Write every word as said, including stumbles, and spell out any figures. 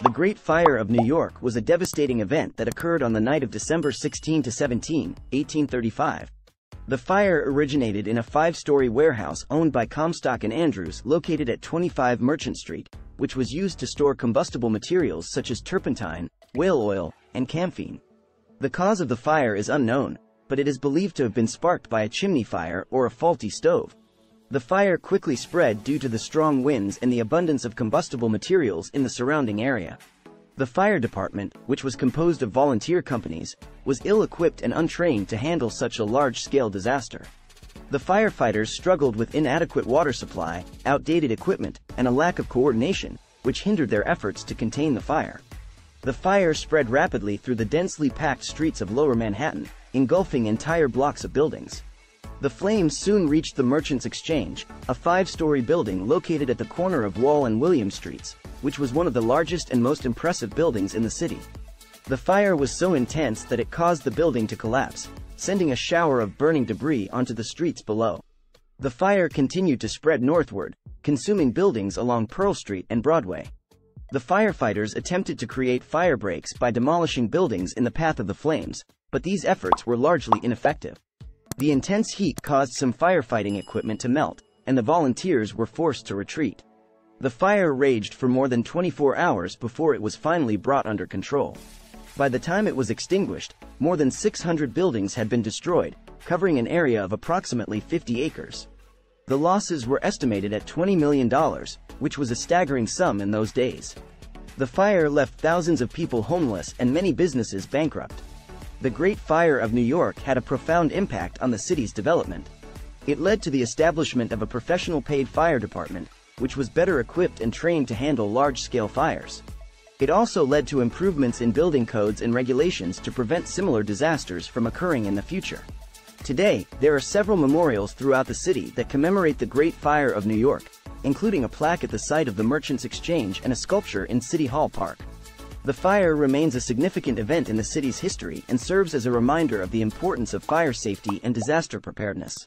The Great Fire of New York was a devastating event that occurred on the night of December sixteenth to seventeenth, eighteen thirty-five. The fire originated in a five-story warehouse owned by Comstock and Andrews located at twenty-five Merchant Street, which was used to store combustible materials such as turpentine, whale oil, and camphene. The cause of the fire is unknown, but it is believed to have been sparked by a chimney fire or a faulty stove. The fire quickly spread due to the strong winds and the abundance of combustible materials in the surrounding area. The fire department, which was composed of volunteer companies, was ill-equipped and untrained to handle such a large-scale disaster. The firefighters struggled with inadequate water supply, outdated equipment, and a lack of coordination, which hindered their efforts to contain the fire. The fire spread rapidly through the densely packed streets of Lower Manhattan, engulfing entire blocks of buildings. The flames soon reached the Merchants' Exchange, a five-story building located at the corner of Wall and William Streets, which was one of the largest and most impressive buildings in the city. The fire was so intense that it caused the building to collapse, sending a shower of burning debris onto the streets below. The fire continued to spread northward, consuming buildings along Pearl Street and Broadway. The firefighters attempted to create fire breaks by demolishing buildings in the path of the flames, but these efforts were largely ineffective. The intense heat caused some firefighting equipment to melt, and the volunteers were forced to retreat. The fire raged for more than twenty-four hours before it was finally brought under control. By the time it was extinguished, more than six hundred buildings had been destroyed, covering an area of approximately fifty acres. The losses were estimated at twenty million dollars, which was a staggering sum in those days. The fire left thousands of people homeless and many businesses bankrupt. The Great Fire of New York had a profound impact on the city's development. It led to the establishment of a professional paid fire department, which was better equipped and trained to handle large-scale fires. It also led to improvements in building codes and regulations to prevent similar disasters from occurring in the future. Today, there are several memorials throughout the city that commemorate the Great Fire of New York, including a plaque at the site of the Merchants' Exchange and a sculpture in City Hall Park. The fire remains a significant event in the city's history and serves as a reminder of the importance of fire safety and disaster preparedness.